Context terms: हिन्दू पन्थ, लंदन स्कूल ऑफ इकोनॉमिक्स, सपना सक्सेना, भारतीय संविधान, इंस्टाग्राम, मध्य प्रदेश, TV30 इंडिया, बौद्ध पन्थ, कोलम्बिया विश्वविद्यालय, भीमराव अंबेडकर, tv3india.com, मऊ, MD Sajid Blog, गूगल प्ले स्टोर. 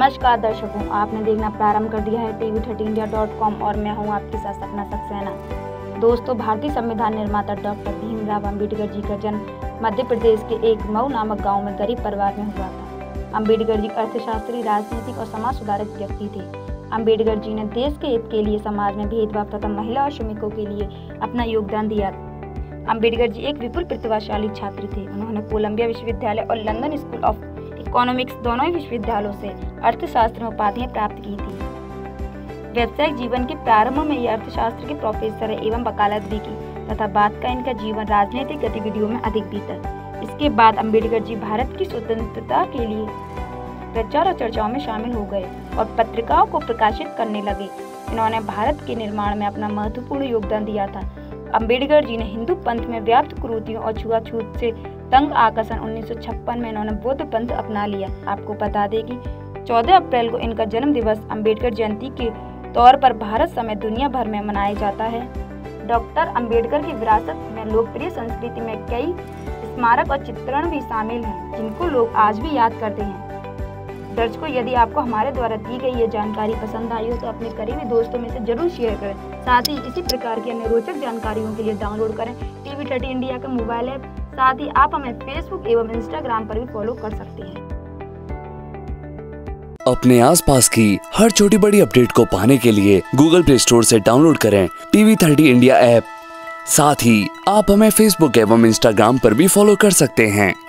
नमस्कार दर्शकों, आपने देखना प्रारंभ कर दिया है tv3india.com और मैं हूं आपके साथ सपना सक्सेना। दोस्तों, भारतीय संविधान निर्माता डॉक्टर भीमराव अंबेडकर जी का जन्म मध्य प्रदेश के एक मऊ नामक गांव में गरीब परिवार में हुआ था। अंबेडकर जी अर्थशास्त्री, राजनीतिक और समाज सुधारक व्यक्ति थे। अंबेडकर जी ने देश के हित के लिए, समाज में भेदभाव तथा महिला और श्रमिकों के लिए अपना योगदान दिया। अंबेडकर जी एक विपुल प्रतिभाशाली छात्र थे। उन्होंने कोलम्बिया विश्वविद्यालय और लंदन स्कूल ऑफ इकोनॉमिक्स दोनों ही विश्वविद्यालयों से अर्थशास्त्र में उपाधियां प्राप्त की थी। व्यावसायिक जीवन के प्रारंभ में ये अर्थशास्त्र के प्रोफेसर एवं वकालत भी की तथा बाद का इनका जीवन राजनीतिक गतिविधियों में अधिक बीता। इसके बाद अंबेडकर जी भारत की स्वतंत्रता के लिए प्रचार और चर्चाओं में शामिल हो गए और पत्रिकाओं को प्रकाशित करने लगे। इन्होंने भारत के निर्माण में अपना महत्वपूर्ण योगदान दिया था। अंबेडकर जी ने हिंदू पंथ में व्याप्त कुरीतियों और छुआछूत से तंग आकर्षण 1956 में इन्होंने बौद्ध पंथ अपना लिया। आपको बता दें कि 14 अप्रैल को इनका जन्म दिवस अंबेडकर जयंती के तौर पर भारत समेत दुनिया भर में मनाया जाता है। डॉक्टर अंबेडकर की विरासत में लोकप्रिय संस्कृति में कई स्मारक और चित्रण भी शामिल हैं, जिनको लोग आज भी याद करते हैं। दर्शकों, यदि आपको हमारे द्वारा दी गई ये जानकारी पसंद आई हो तो अपने करीबी दोस्तों में से जरूर शेयर करें। साथ ही इसी प्रकार की अन्य रोचक जानकारियों के लिए डाउनलोड करें TV30 इंडिया का मोबाइल ऐप। साथ ही आप हमें फेसबुक एवं इंस्टाग्राम पर भी फॉलो कर सकते हैं। अपने आसपास की हर छोटी बड़ी अपडेट को पाने के लिए गूगल प्ले स्टोर से डाउनलोड करें TV30 इंडिया ऐप। साथ ही आप हमें फेसबुक एवं इंस्टाग्राम पर भी फॉलो कर सकते हैं।